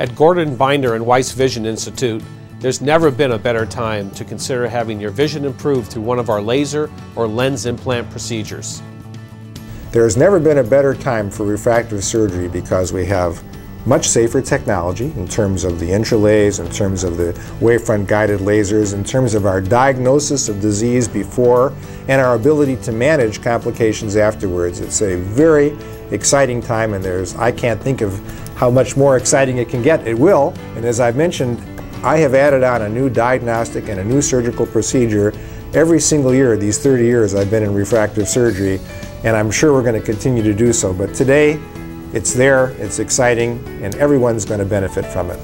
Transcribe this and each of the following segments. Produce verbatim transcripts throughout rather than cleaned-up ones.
At Gordon Binder and Weiss Vision Institute, there's never been a better time to consider having your vision improved through one of our laser or lens implant procedures. There has never been a better time for refractive surgery because we have much safer technology in terms of the IntraLase, in terms of the wavefront guided lasers, in terms of our diagnosis of disease before and our ability to manage complications afterwards. It's a very exciting time, and there's, I can't think of how much more exciting it can get. It will, and as I've mentioned, I have added on a new diagnostic and a new surgical procedure every single year, these thirty years I've been in refractive surgery, and I'm sure we're going to continue to do so. But today, it's there, it's exciting, and everyone's going to benefit from it.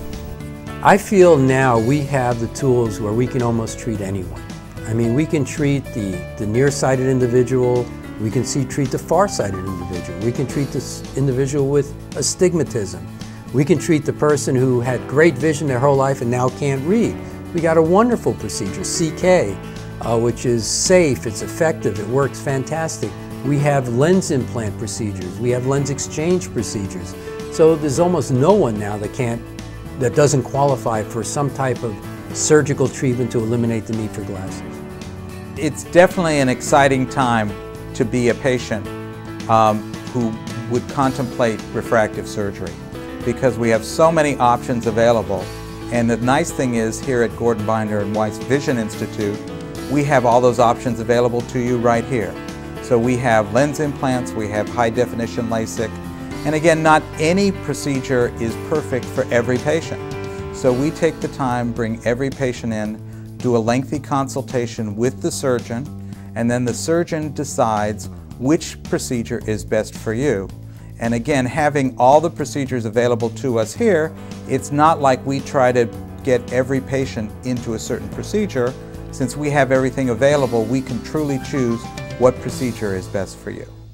I feel now we have the tools where we can almost treat anyone. I mean, we can treat the, the nearsighted individual, we can see, treat the farsighted individual, we can treat this individual with astigmatism, we can treat the person who had great vision their whole life and now can't read. We got a wonderful procedure, C K, uh, which is safe, it's effective, it works fantastic. We have lens implant procedures, we have lens exchange procedures. So there's almost no one now that can't, that doesn't qualify for some type of surgical treatment to eliminate the need for glasses. It's definitely an exciting time to be a patient um, who would contemplate refractive surgery, because we have so many options available. And the nice thing is, here at Gordon Binder and Weiss Vision Institute, we have all those options available to you right here. So we have lens implants, we have high definition LASIK, and again, not any procedure is perfect for every patient. So we take the time, bring every patient in, do a lengthy consultation with the surgeon, and then the surgeon decides which procedure is best for you. And again, having all the procedures available to us here, it's not like we try to get every patient into a certain procedure. Since we have everything available, we can truly choose what procedure is best for you.